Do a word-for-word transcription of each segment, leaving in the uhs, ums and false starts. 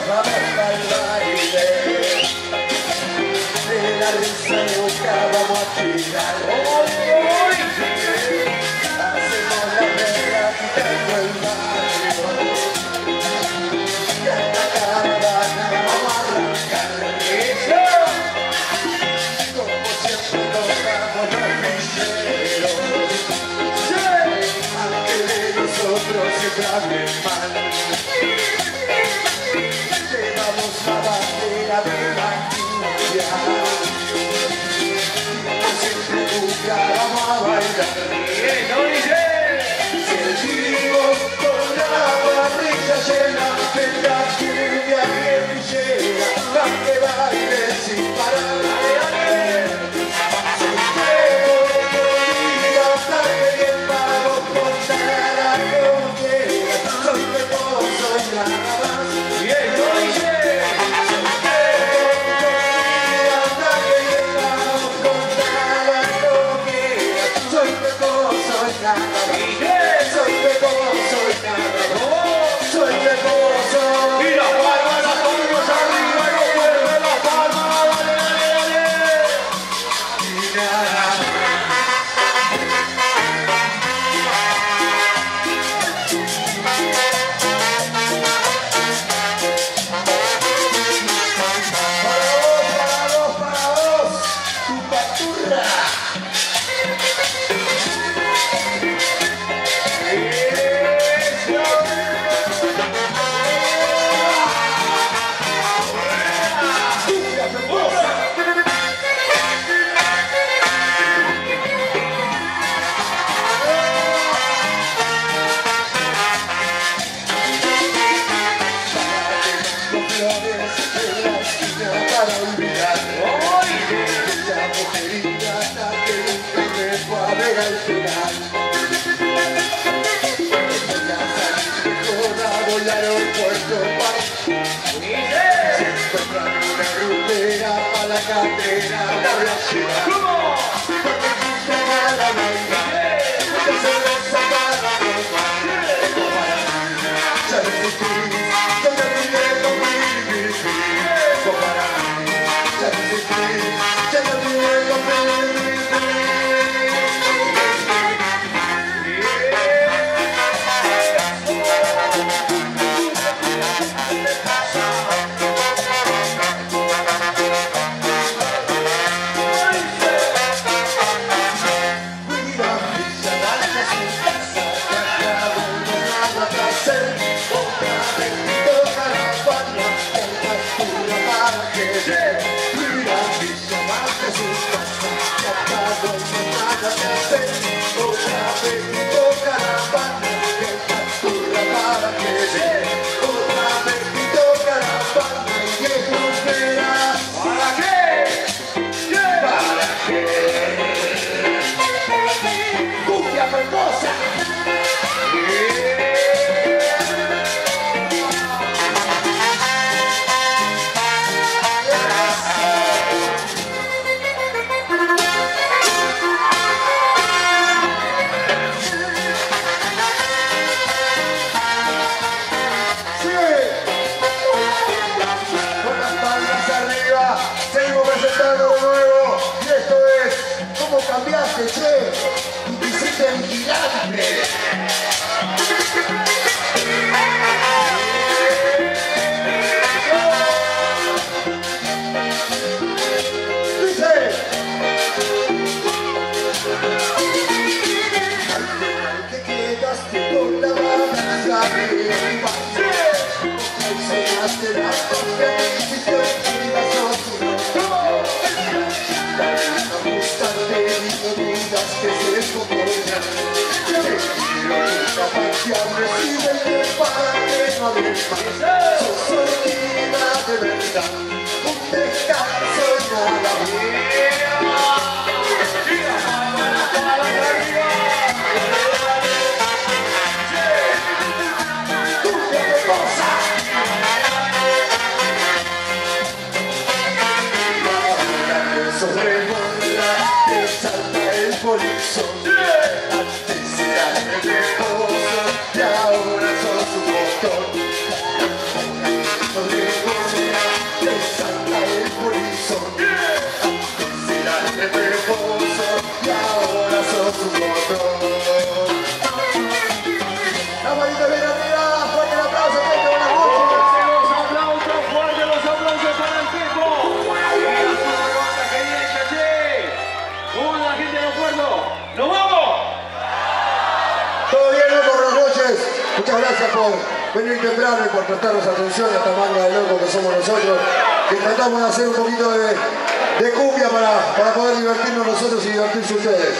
llevaba al baile, de la risa buscábamos a tirar. Hoy hacemos la regla quitando el barrio, que esta caravana vamos a arrancar. Eso, como siempre tocamos los miseros, aunque de nosotros siempre hablen mal. Antes era el esposo y ahora sos un montón. prestarnos atención a esta manga de locos que somos nosotros, que tratamos de hacer un poquito de, de cumbia para, para poder divertirnos nosotros y divertirse ustedes.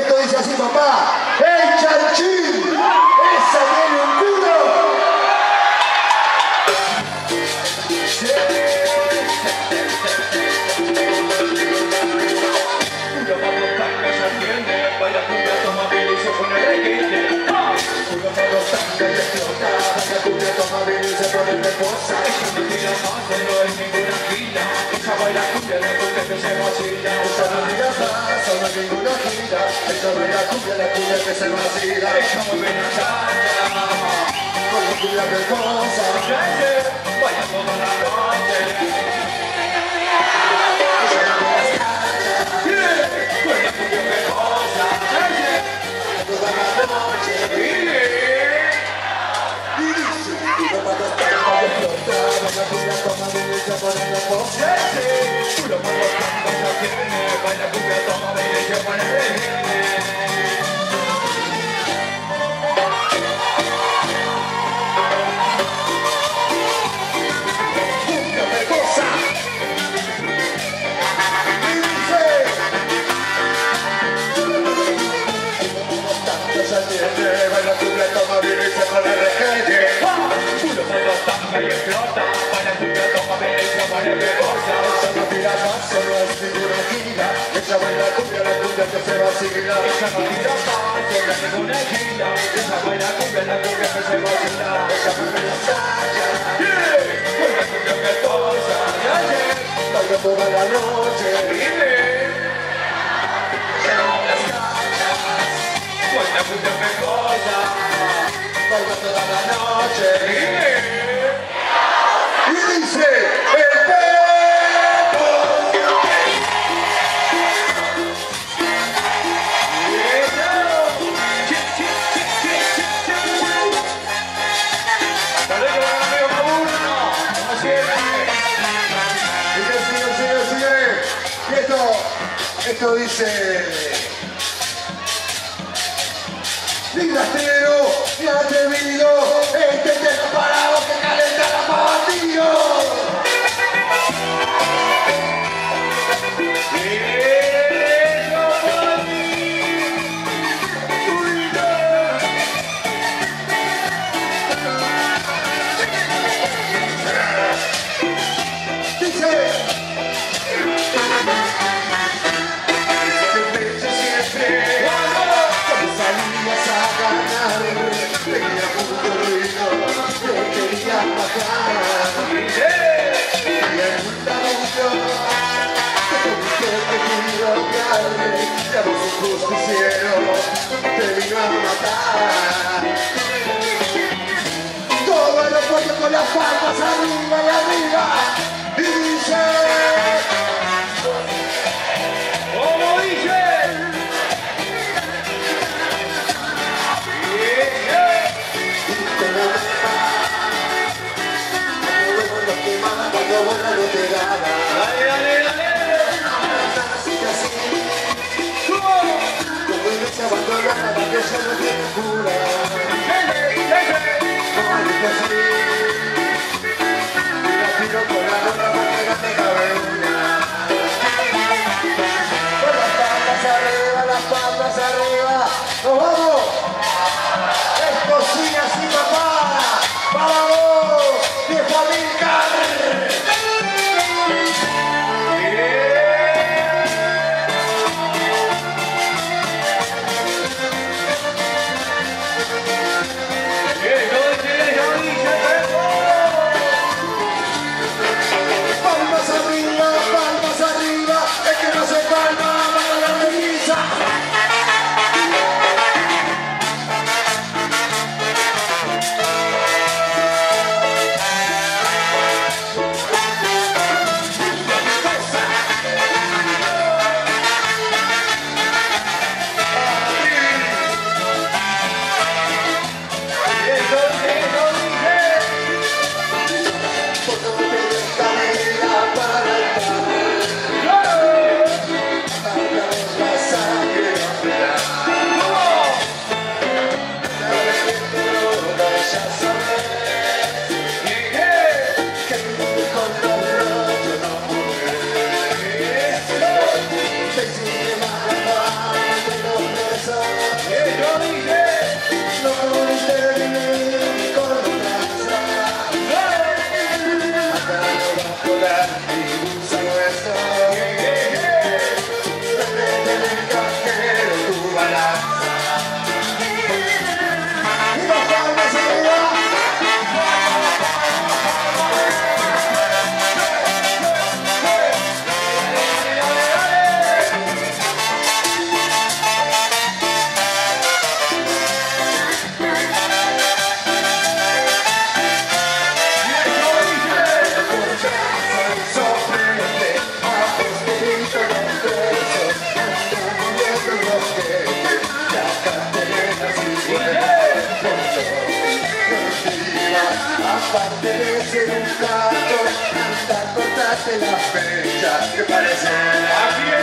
Esto dice así, papá. ¡El chanchín! ¡Esa tiene un ¡Hey, no, no, no, no, no! Apartenece un plato hasta cortarse la fecha que parece la piel.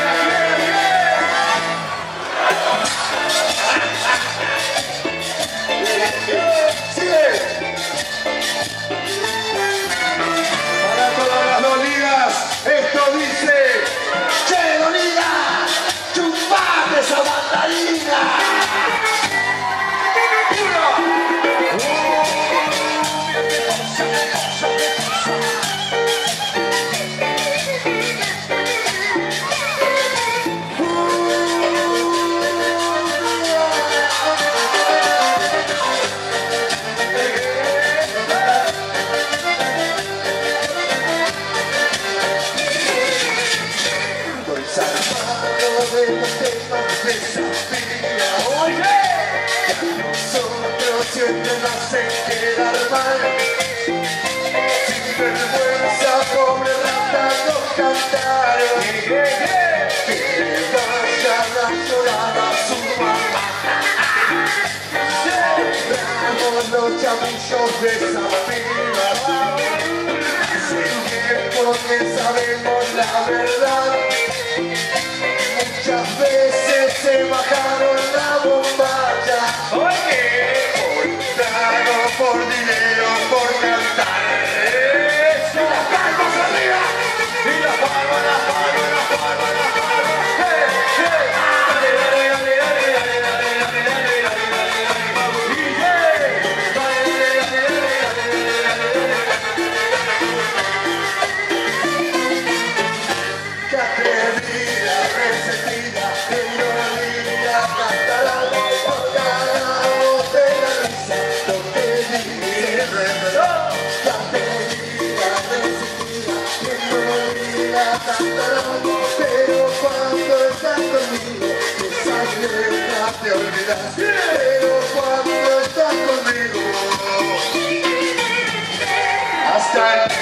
Muchos desafíos, sí, porque sabemos la verdad. Muchas veces se bajaron la bomballa. Oye, por trago, por dinero, por cantar. Y las palmas arriba, y las palmas, las palmas, las palmas, las palmas. Hey, hey. Dale, dale, dale, dale, dale, dale, dale, dale. Pero cuando estás conmigo, esa guerra te olvidas. Pero cuando estás conmigo, hasta el